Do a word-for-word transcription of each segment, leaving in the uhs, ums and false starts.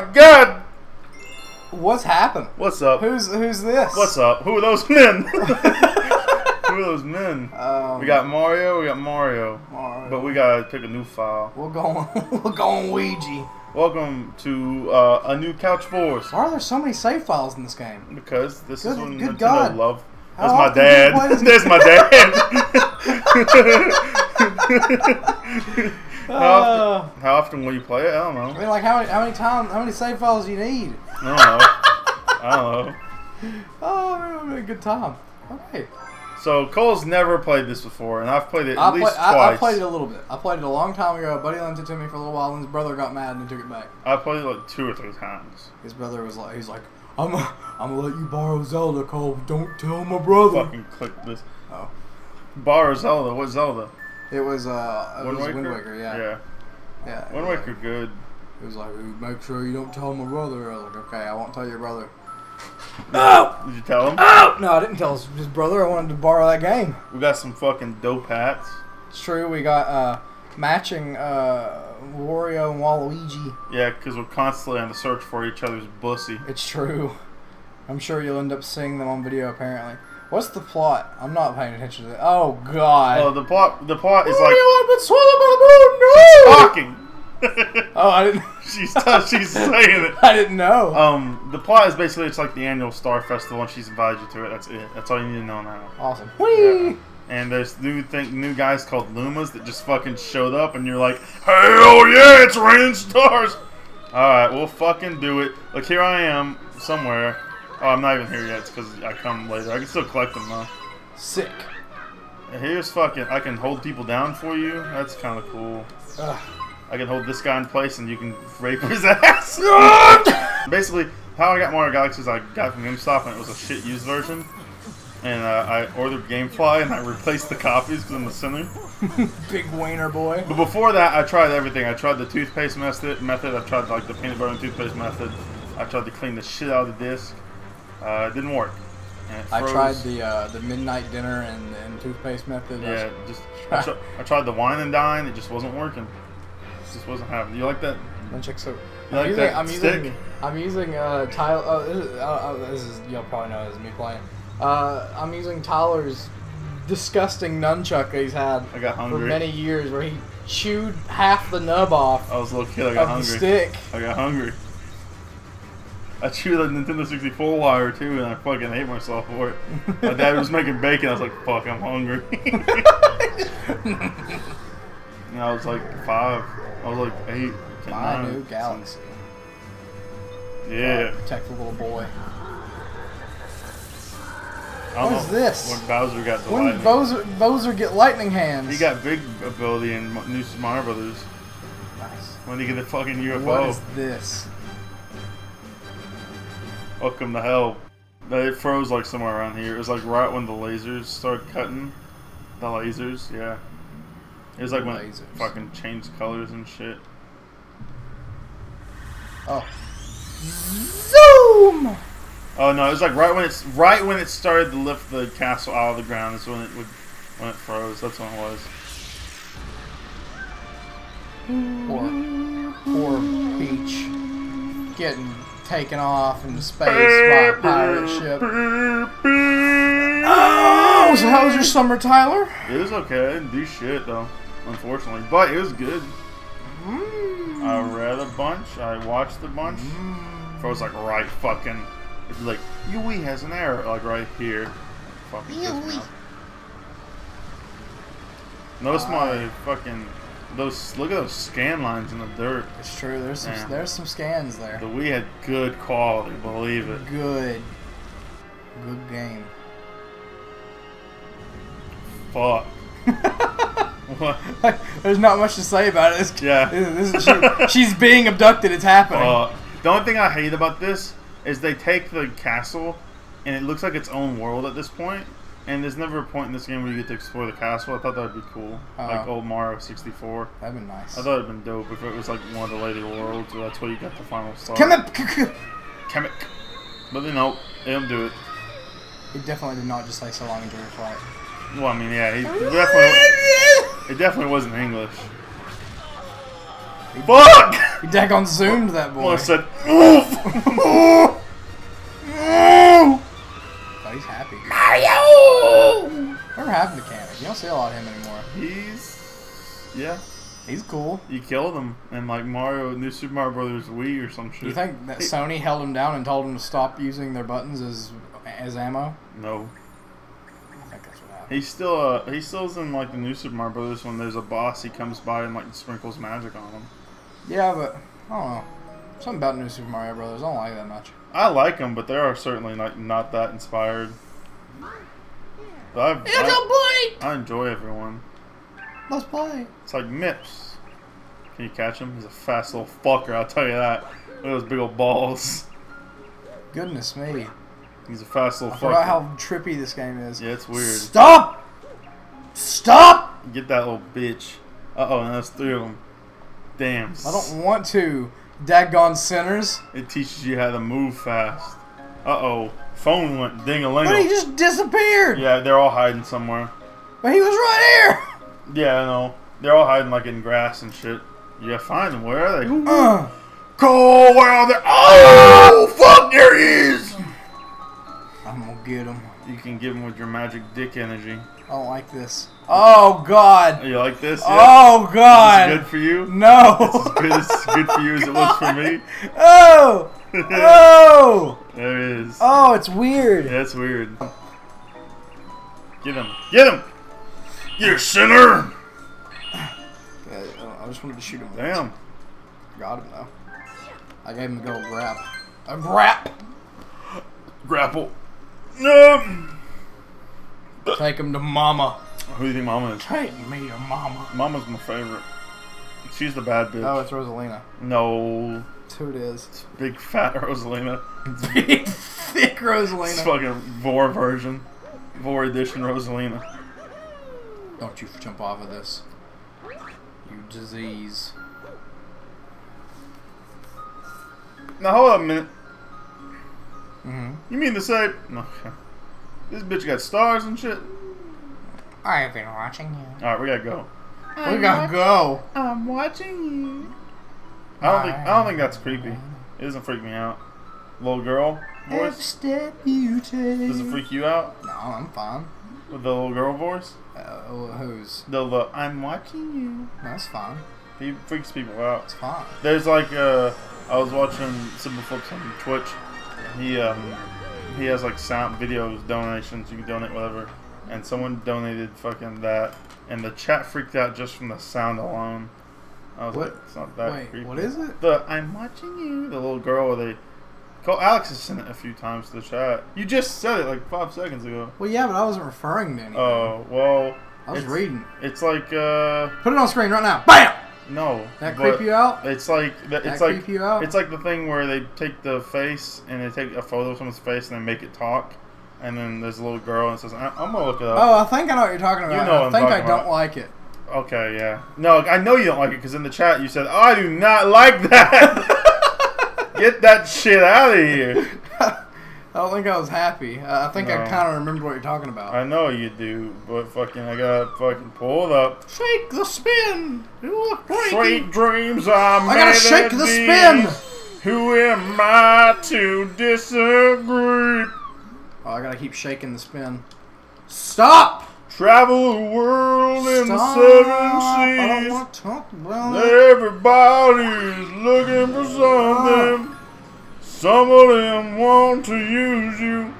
my god! What's happened? What's up? Who's who's this? What's up? Who are those men? Who are those men? Um, we got Mario. We got Mario. Mario. But we gotta pick a new file. We're going. We're going Ouija. Welcome to uh, a new Couch Force. Why are there so many save files in this game? Because this good, is when Nintendo God. Love. That's my dad. That's my dad. How often, how often will you play it? I don't know. I mean, like how many how many times how many save files do you need? I don't know. I don't know. Oh, man, I'm having a good time. Okay. So Cole's never played this before, and I've played it at I least play, twice. I, I played it a little bit. I played it a long time ago. A buddy lent it to me for a little while, and his brother got mad and he took it back. I played it like two or three times. His brother was like, he's like, I'm, a, I'm gonna let you borrow Zelda, Cole. Don't tell my brother. Fucking click this. Oh, borrow Zelda. What Zelda? It was uh, it Wind, was Waker? Wind Waker. Yeah. Yeah. Yeah. Wind Waker, like, good. It was like, make sure you don't tell my brother. I was like, okay, I won't tell your brother. No! Did you tell him? Oh! No, I didn't tell his, his brother. I wanted to borrow that game. We got some fucking dope hats. It's true. We got uh, matching uh, Wario and Waluigi. Yeah, because we're constantly on the search for each other's bussy. It's true. I'm sure you'll end up seeing them on video, apparently. What's the plot? I'm not paying attention to that. Oh, God. Oh, the plot The plot is oh, like... I've been swallowed by the moon! No! She's talking! Oh, I didn't. she's she's saying it. I didn't know. Um, the plot is basically it's like the annual Star Festival, and she's invited you to it. That's it. That's all you need to know now. Awesome. Whee! Yeah. And there's new thing, new guys called Lumas that just fucking showed up, and you're like, hell yeah, it's raining stars. All right, we'll fucking do it. Look, here I am somewhere. Oh, I'm not even here yet. It's because I come later. I can still collect them though. Sick. Here's fucking. I can hold people down for you. That's kind of cool. Ugh. I can hold this guy in place and you can rape his ass. Basically, how I got Mario Galaxy is I got from GameStop and it was a shit used version. And uh, I ordered Gamefly and I replaced the copies because I'm a sinner. Big wiener boy. But before that, I tried everything. I tried the toothpaste method. method. I tried like the peanut butter and toothpaste method. I tried to clean the shit out of the disc. Uh, it didn't work. And it I tried the uh, the midnight dinner and, and toothpaste method. Yeah, I just I, tr I tried the wine and dine. It just wasn't working. This wasn't happening. You like that? Check so. You like using, that I'm stick? Using, I'm using uh, Tyler. Uh, this is, uh, uh, this is y'all probably know. This is me playing. Uh, I'm using Tyler's disgusting nunchuck that he's had I got hungry. for many years, where he chewed half the nub off. I was a little kid. I got hungry. The stick. I got hungry. I chewed the Nintendo sixty-four wire too, and I fucking hate myself for it. My dad was making bacon. I was like, "Fuck, I'm hungry." And I was like five. I was like eight. My nine, new galaxy. Something. Yeah. God, protect the little boy. What is this? When Bowser got the when lightning. Bowser, Bowser get lightning hands. He got big ability in New Super Mario Brothers. Nice. When he get the fucking U F O. What is this? Welcome to hell. It froze like somewhere around here. It was like right when the lasers started cutting. The lasers, yeah. It was like when it fucking changed colors and shit. Oh, zoom! Oh no, it was like right when it's right when it started to lift the castle out of the ground. That's when it would, when it froze. That's when it was. Poor, poor Peach, getting taken off into space by a pirate ship. Oh, so how was your summer, Tyler? It was okay. I didn't do shit though. Unfortunately, but it was good. Mm. I read a bunch. I watched a bunch. Mm. I was like, right, fucking. It's like Yui has an error, like right here. Fucking Yui. Notice uh, my fucking those. Look at those scan lines in the dirt. It's true. There's some, there's some scans there. The Wii had good quality. Believe it. Good. Good game. Fuck. What? There's not much to say about it. It's, yeah. This is, she, she's being abducted. It's happening. Uh, the only thing I hate about this is they take the castle, and it looks like its own world at this point. And there's never a point in this game where you get to explore the castle. I thought that would be cool. Uh, like old Mario sixty-four. That'd been nice. I thought it'd been dope if it was like one of the later worlds where that's where you got the final star. Kamek! Kamek! But then, nope. They don't do it. It definitely did not just like so long into your flight. Well, I mean, yeah, he definitely. It definitely wasn't English. Fuck! You daggone zoomed that boy. Well, I said, oof! No! Oh, he's happy. Mario! Whatever happened to Kamek? You don't see a lot of him anymore. He's... yeah. He's cool. You killed him in like Mario, New Super Mario Brothers Wii or some shit. You think that Sony held him down and told him to stop using their buttons as as ammo? No. I think that's what happened. He's still, uh, he still's in like the New Super Mario Brothers when there's a boss, he comes by and like sprinkles magic on him. Yeah, but I don't know. Something about New Super Mario Brothers I don't like that much. I like them, but they are certainly not not that inspired. But I, I, I enjoy everyone. Let's play. It's like Mips. Can you catch him? He's a fast little fucker, I'll tell you that. Look at those big old balls. Goodness me. He's a fast little I fucker. Forgot how trippy this game is. Yeah, it's weird. Stop! Stop! Get that little bitch. Uh-oh, and that's three of them. Damn. I don't want to. Daggone sinners. It teaches you how to move fast. Uh-oh. Phone went ding-a-ling-a. But he just disappeared. Yeah, they're all hiding somewhere. But he was right here. Yeah, I know. They're all hiding like in grass and shit. Yeah, find them. Where are they? Uh, Cole, where are they? Oh, fuck, there he is! I'm gonna get him. You can get him with your magic dick energy. I don't like this. Oh, God. You like this? Yeah. Oh, God. Is this good for you? No. It's as good, good for you as God. It was for me? Oh! Oh! There it is. Oh, it's weird. Yeah, it's weird. Get him. Get him! You sinner! I just wanted to shoot him. Damn. Got him, though. I gave him a gold grab. A grap! Grapple. No! Take him to mama. Who do you think mama is? Take me to mama. Mama's my favorite. She's the bad bitch. Oh, it's Rosalina. No. That's who it is. It's big fat Rosalina. Big thick Rosalina. It's fucking Vor version. Vor edition Rosalina. Don't you jump off of this, you disease. Now hold up a minute. Mm-hmm. You mean to say... no. This bitch got stars and shit? I have been watching you. Alright, we gotta go. I'm we gotta go. I'm watching you. I don't, think, I don't think that's creepy. It doesn't freak me out. Little girl voice? Step you take. Does it freak you out? No, I'm fine. With the little girl voice? Uh, who's? The, the I'm watching you. That's fine. He freaks people out. It's fine. There's like, uh, I was watching SimpleFlips on Twitch. He, um, he has like sound videos, donations, you can donate whatever. And someone donated fucking that. And the chat freaked out just from the sound alone. I was what? like, it's not that Wait, creepy. What is it? The I'm watching you. The little girl, they... Cole, Alex has sent it a few times to the chat. You just said it like five seconds ago. Well, yeah, but I wasn't referring to anything. Oh, well. I was it's, reading. It's like, uh... put it on screen right now. BAM! No. That creep you out? It's like... That, it's that like, creep you out? It's like the thing where they take the face, and they take a photo of someone's face, and they make it talk. And then there's a little girl, and says, I I'm gonna look it up. Oh, I think I know what you're talking about. You know I what think I'm I don't about. like it. Okay, yeah. No, I know you don't like it, because in the chat you said, oh, I do not like that! Get that shit out of here. I don't think I was happy. Uh, I think no. I kind of remember what you're talking about. I know you do, but fucking I gotta fucking pull it up. Shake the spin. You look crazy. Sweet dreams are made I gotta shake the spin. Who am I to disagree? Oh, I gotta keep shaking the spin. Stop! Travel the world Stop. in the seven seas. I don't want to talk about it. Everybody's looking for something. Some of them want to use you.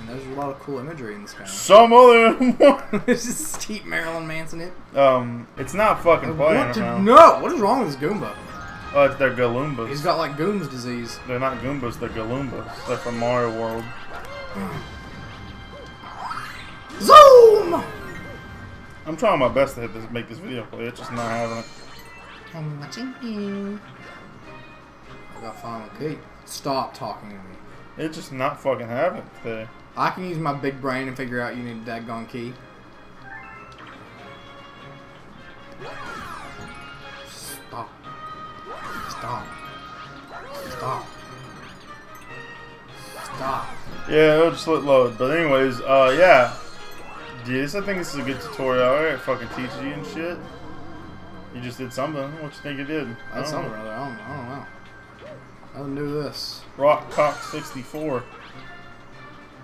And there's a lot of cool imagery in this game. Some of them want. This is steep Marilyn Manson it. Um, it's not fucking playing what around. No, what is wrong with this Goomba? Oh, it's their Galumbas. He's got like Goombas disease. They're not Goombas, they're Galumbas. They're from Mario World. Zoom! I'm trying my best to hit this, make this video play. It's just not having it. I'm watching you. I got fun with Pete. Stop talking to me. It's just not fucking having it today. I can use my big brain and figure out you need a daggone key. Stop. Stop. Stop. Stop. Yeah, it'll just let load. But anyways, uh, yeah. Dude, I think this is a good tutorial. It fucking teaches you and shit. You just did something. What you think you did? I did something, brother. I don't, I don't know. I don't do this. Rockcock sixty-four.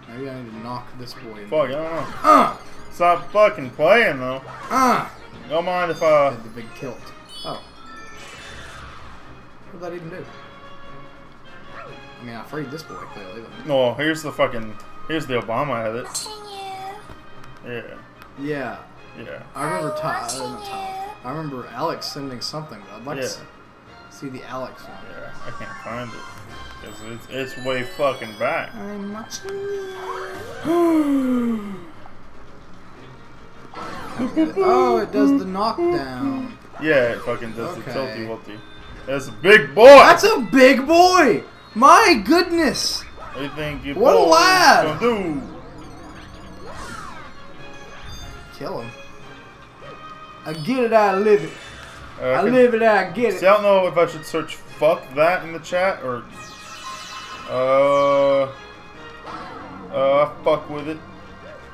Maybe I need to knock this boy in. Fuck, I don't know. Uh! Stop fucking playing, though. Uh! Don't mind if I... Did the big kilt. Oh. What did that even do? I mean, I freed this boy, clearly. Well, here's the fucking... Here's the Obama edit. Yeah. Yeah. Yeah. I remember Tom. I remember, Tom. I remember Alex sending something, but I'd like yeah. to see the Alex one. Yeah, I can't find it. It's, it's, it's way fucking back. I'm watching you. Oh, it does the knockdown. Yeah, it fucking does okay. the tilty wilty. That's a big boy! That's a big boy! My goodness! What do you think you What a lad! Do? Kill him. I get it, I live it. Uh, I can, live it, I get it. See, I don't know if I should search fuck that in the chat or. Uh. Uh, fuck with it.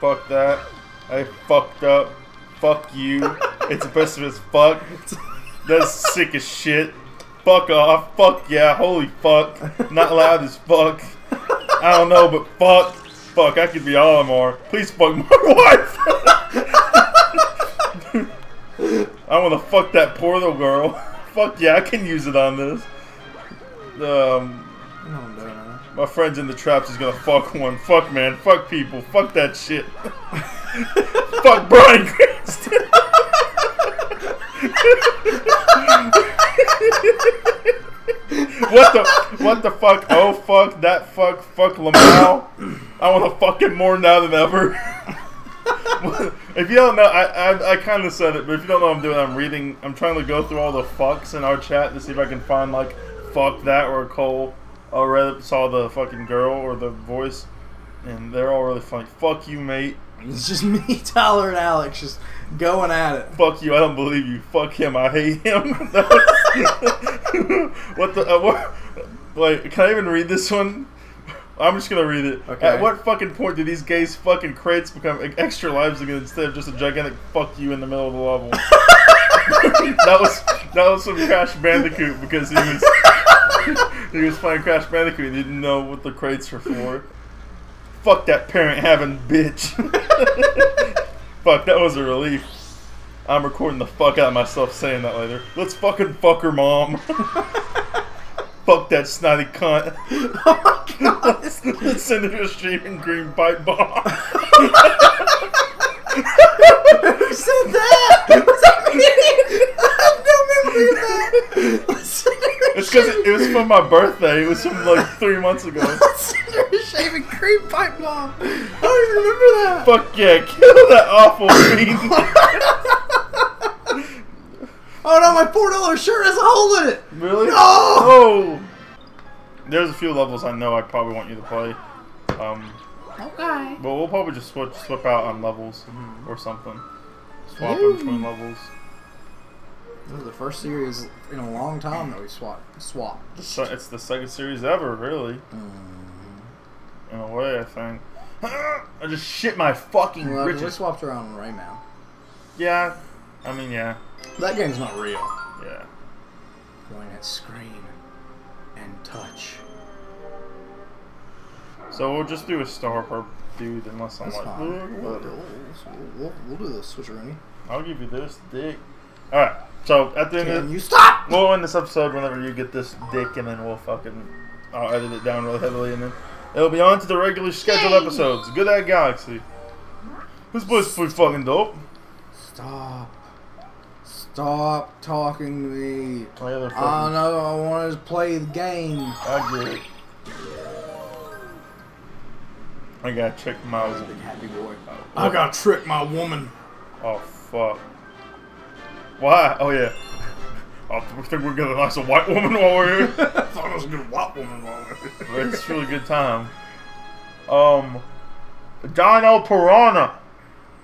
Fuck that. I fucked up. Fuck you. It's impressive as fuck. That's sick as shit. Fuck off. Fuck yeah. Holy fuck. Not loud as fuck. I don't know, but fuck. Fuck, I could be Olimar. Please fuck my wife. I want to fuck that poor little girl. Fuck yeah, I can use it on this. Um, no, no. My friend's in the traps is going to fuck one. Fuck, man. Fuck people. Fuck that shit. Fuck Brian Cranston. What the what the fuck? Oh fuck that fuck fuck Lamal. I want to fuck him more now than ever. If you don't know, I I, I kind of said it, but if you don't know what I'm doing, I'm reading. I'm trying to go through all the fucks in our chat to see if I can find like fuck that or Cole. I read saw the fucking girl or the voice, and they're all really funny. Fuck you, mate. It's just me, Tyler, and Alex just going at it. Fuck you, I don't believe you. Fuck him, I hate him. What the... Uh, what, like, can I even read this one? I'm just gonna read it. Okay. At what fucking point do these gays fucking crates become extra lives again instead of just a gigantic fuck you in the middle of the level? That was that was from Crash Bandicoot because he was... he was playing Crash Bandicoot and he didn't know what the crates were for. Fuck that parent having bitch. Fuck, that was a relief. I'm recording the fuck out of myself saying that later. Let's fucking fuck her mom. Fuck that snotty cunt. Oh my god. Let's, let's send her a streaming green pipe bomb. Who said that? Was that me? I have no memory of that. Let's send her a it's because it, it was from my birthday. It was from like three months ago. Let's send her a shaving cream pipe bomb. I don't even remember that. Fuck yeah, kill that awful fiend. Oh no, my four dollar shirt has a hole in it. Really? No! Oh! There's a few levels I know I probably want you to play. Um... Okay. But we'll probably just switch, swap out on levels mm-hmm. or something. Swap Ooh. between levels. This is the first series in a long time that we swap. Swap. It's, it's the second series ever, really. Mm-hmm. In a way, I think. I just shit my fucking well, riches. We swapped around right now. Yeah. I mean, yeah. That game's not real. Yeah. Going at screen and touch. So we'll just do a star per dude unless I'm That's like... We'll, we'll, we'll do this switcheroo. I'll give you this dick. Alright, so at the end Can of... you stop! We'll end this episode whenever you get this dick and then we'll fucking... I'll edit it down really heavily and then... It'll be on to the regularly scheduled Yay. episodes. Good at Galaxy. This boy's pretty fucking dope. Stop. Stop talking to me. I know, I want to play the game. I get it. I gotta trick my oh, woman. Happy boy. Oh, I gotta trick my woman. Oh, fuck. Why? Oh, yeah. I think we're gonna nice a white woman while we're here. I thought it was a good white woman while we're here. It's a really good time. Um, Dino Piranha.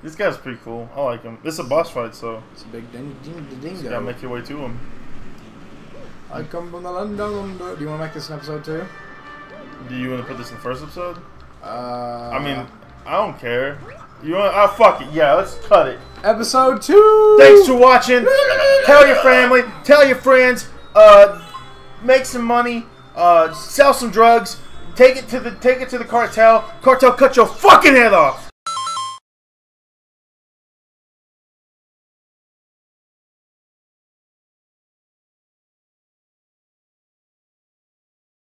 This guy's pretty cool. I like him. This is a boss fight, so. It's a big ding ding ding ding. You gotta make your way to him. I come from the land down under. Do you want to make this an episode too? Do you want to put this in the first episode? Uh, I mean, I don't care. You want? Oh, fuck it. Yeah, let's cut it. Episode two. Thanks for watching. Tell your family. Tell your friends. Uh, make some money. Uh, sell some drugs. Take it to the take it to the cartel. Cartel, cut your fucking head off.